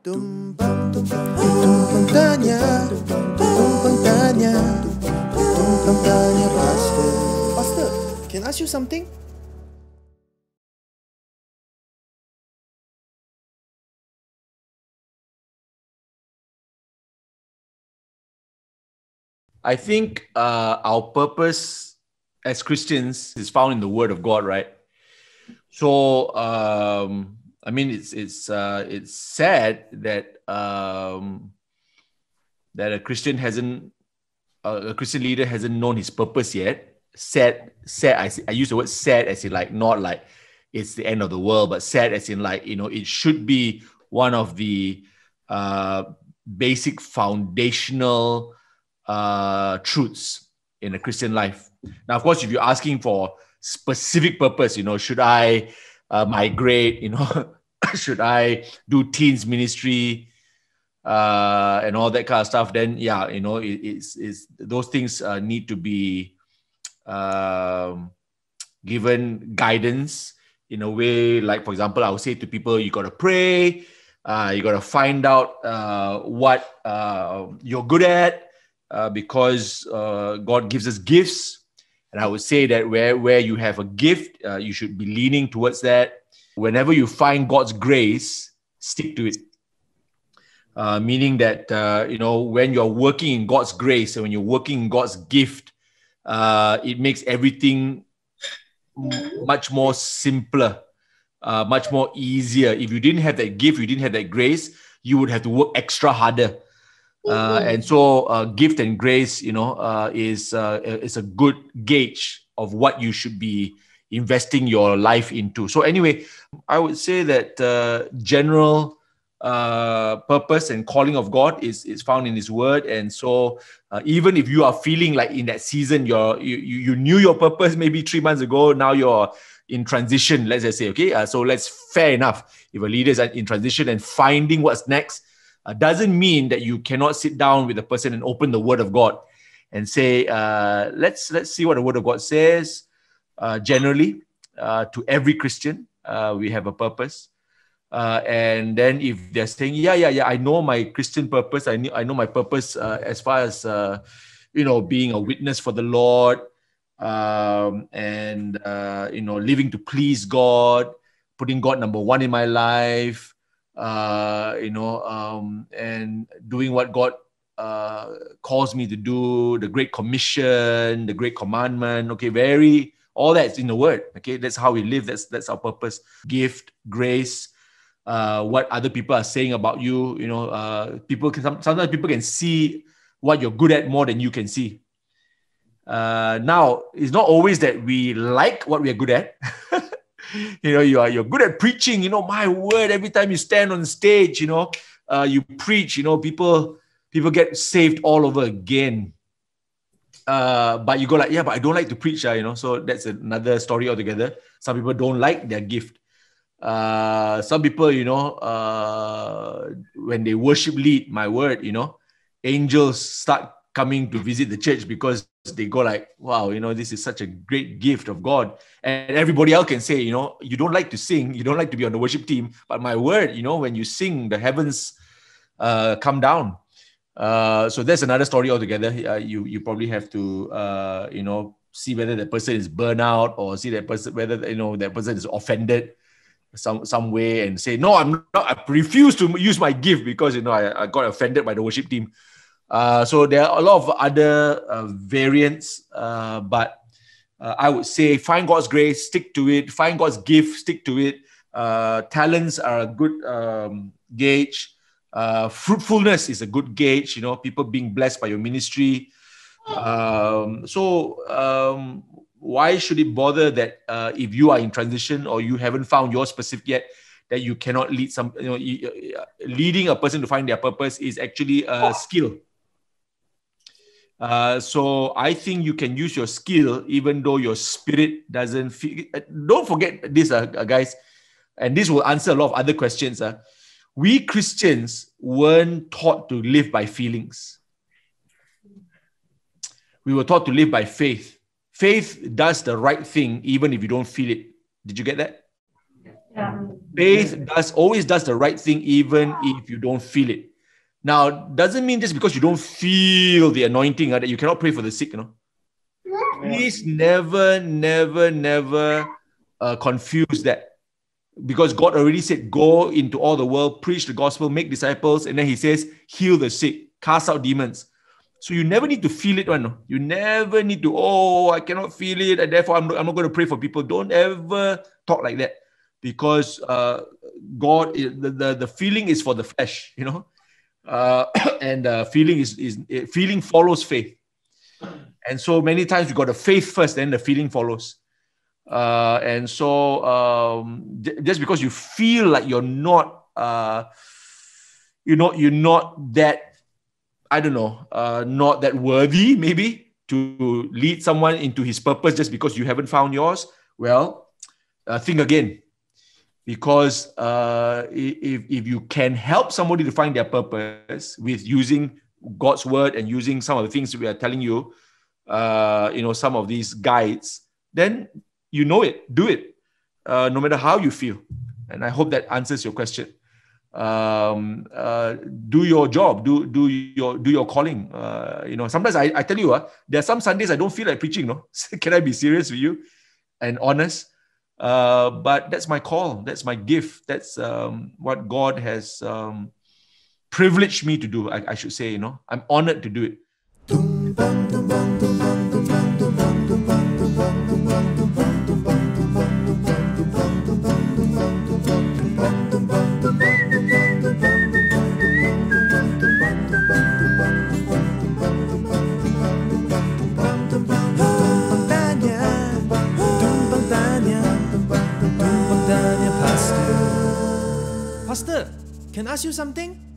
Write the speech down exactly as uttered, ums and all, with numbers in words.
Tumpang tumpang tumpang tanya, tumpang tanya, tumpang tanya, Pastor. Pastor, can I ask you something? I think uh, our purpose as Christians is found in the Word of God, right? So, um, I mean, it's it's uh, it's sad that um, that a Christian hasn't uh, a Christian leader hasn't known his purpose yet. Sad, sad. I, I use the word sad as in like not like it's the end of the world, but sad as in like, you know, it should be one of the uh, basic foundational Uh, truths in a Christian life. Now, of course, if you're asking for specific purpose, you know, should I uh, migrate, you know, should I do teens ministry uh, and all that kind of stuff, then yeah, you know, it, it's, it's, those things uh, need to be um, given guidance in a way. Like, for example, I would say to people, you got to pray, uh, you got to find out uh, what uh, you're good at, Uh, because uh, God gives us gifts. And I would say that where, where you have a gift, uh, you should be leaning towards that. Whenever you find God's grace, stick to it. Uh, meaning that, uh, you know, when you're working in God's grace and when you're working in God's gift, uh, it makes everything much more simpler, uh, much more easier. If you didn't have that gift, you didn't have that grace, you would have to work extra harder. Uh, and so uh, gift and grace, you know, uh, is, uh, is a good gauge of what you should be investing your life into. So anyway, I would say that uh, general uh, purpose and calling of God is, is found in His Word. And so uh, even if you are feeling like in that season, you're, you, you knew your purpose maybe three months ago, now you're in transition, let's just say, okay, uh, so let's fair enough. If a leader is in transition and finding what's next, Uh, doesn't mean that you cannot sit down with a person and open the Word of God and say, uh, let's let's see what the Word of God says. Uh, generally, uh, to every Christian, uh, we have a purpose. Uh, and then if they're saying, yeah, yeah, yeah, I know my Christian purpose. I, knew, I know my purpose uh, as far as, uh, you know, being a witness for the Lord um, and, uh, you know, living to please God, putting God number one in my life. Uh, you know, um, and doing what God uh, calls me to do, the Great Commission, the Great Commandment, okay, very, all that's in the Word, okay, that's how we live, that's that's our purpose, gift, grace, uh, what other people are saying about you, you know, uh, people can, sometimes people can see what you're good at more than you can see. Uh, now, it's not always that we like what we are good at. You know, you are, you're good at preaching, you know, my word, every time you stand on stage, you know, uh, you preach, you know, people, people get saved all over again. Uh, but you go like, yeah, but I don't like to preach, uh, you know, so that's another story altogether. Some people don't like their gift. Uh, some people, you know, uh, when they worship lead, my word, you know, angels start coming to visit the church because they go like, wow, you know, this is such a great gift of God. And everybody else can say, you know, you don't like to sing, you don't like to be on the worship team, but my word, you know, when you sing, the heavens uh, come down. Uh, so that's another story altogether. Uh, you you probably have to, uh, you know, see whether that person is burnout or see that person, whether, you know, that person is offended some some way and say, no, I'm not, I refuse to use my gift because, you know, I, I got offended by the worship team. Uh, so there are a lot of other uh, variants, uh, but uh, I would say find God's grace, stick to it. Find God's gift, stick to it. Uh, talents are a good um, gauge. Uh, fruitfulness is a good gauge, you know, people being blessed by your ministry. Um, so um, why should it bother that uh, if you are in transition or you haven't found your specific yet, that you cannot lead some, you know, leading a person to find their purpose is actually a skill. Uh, so I think you can use your skill even though your spirit doesn't feel. Don't forget this, uh, guys, and this will answer a lot of other questions. Uh. We Christians weren't taught to live by feelings. We were taught to live by faith. Faith does the right thing even if you don't feel it. Did you get that? Faith does always does the right thing, even if you don't feel it. Now, doesn't mean just because you don't feel the anointing uh, that you cannot pray for the sick, you know. Yeah. Please never, never, never uh, confuse that. Because God already said, go into all the world, preach the gospel, make disciples. And then he says, heal the sick, cast out demons. So you never need to feel it. Right? You never need to, oh, I cannot feel it, and therefore I'm not, I'm not going to pray for people. Don't ever talk like that. Because uh, God, the, the, the feeling is for the flesh, you know. Uh, and uh, feeling is, is feeling follows faith. And so many times we got the faith first, then the feeling follows. Uh, and so um, just because you feel like you're not, uh, you know, you're not that, I don't know, uh, not that worthy maybe to lead someone into his purpose just because you haven't found yours. Well, uh, think again. Because uh, if, if you can help somebody to find their purpose with using God's word and using some of the things we are telling you, uh, you know, some of these guides, then you know it, do it, uh, no matter how you feel. And I hope that answers your question. Um, uh, do your job, do do your do your calling. Uh, you know, sometimes I, I tell you, uh, there are some Sundays I don't feel like preaching. No, can I be serious with you and honest? Uh, but that's my call. That's my gift. That's um, what God has um, privileged me to do. I, I should say, you know, I'm honored to do it. Pastor, can I ask you something?